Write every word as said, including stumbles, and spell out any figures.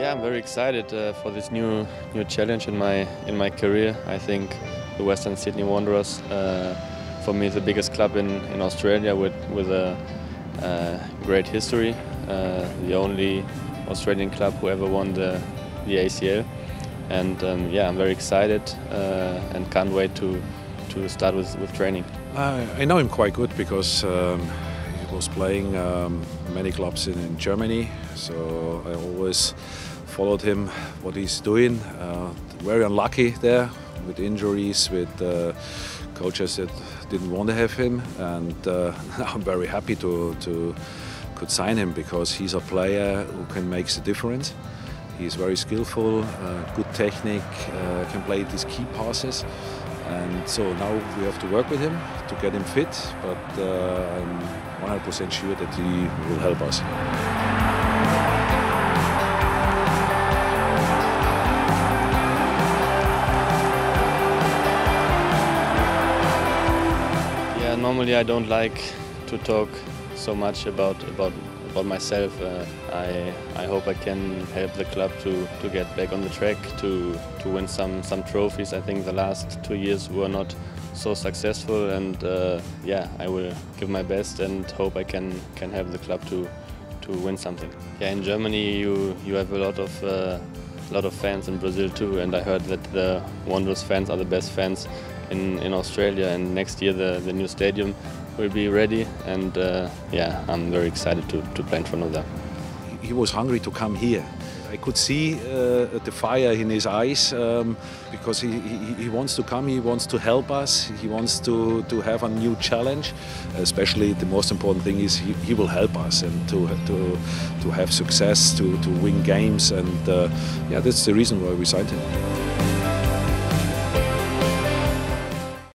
Yeah, I'm very excited uh, for this new new challenge in my in my career. I think the Western Sydney Wanderers, uh, for me, is the biggest club in in Australia with with a uh, great history. Uh, the only Australian club who ever won the the A C L, and um, yeah, I'm very excited uh, and can't wait to to start with with training. Uh, I know him quite good because. Um was playing um, many clubs in, in Germany, so I always followed him, what he's doing. Uh, very unlucky there, with injuries, with uh, coaches that didn't want to have him, and uh, I'm very happy to, to could sign him, because he's a player who can make the difference. He's very skillful, uh, good technique, uh, can play these key passes. And so now we have to work with him to get him fit, but uh, I'm one hundred percent sure that he will help us. Yeah, normally I don't like to talk so much about about about myself. Uh, I I hope I can help the club to to get back on the track, to to win some some trophies. I think the last two years were not so successful, and uh, yeah, I will give my best and hope I can can help the club to to win something. Yeah, in Germany you you have a lot of uh, lot of fans, in Brazil too, and I heard that the Wanderers fans are the best fans in, in Australia, and next year the, the new stadium will be ready, and uh, yeah, I'm very excited to, to play in front of them. He was hungry to come here. I could see uh, the fire in his eyes, um, because he, he, he wants to come, he wants to help us, he wants to, to have a new challenge. Especially the most important thing is he, he will help us and to, to, to have success, to, to win games, and uh, yeah, that's the reason why we signed him.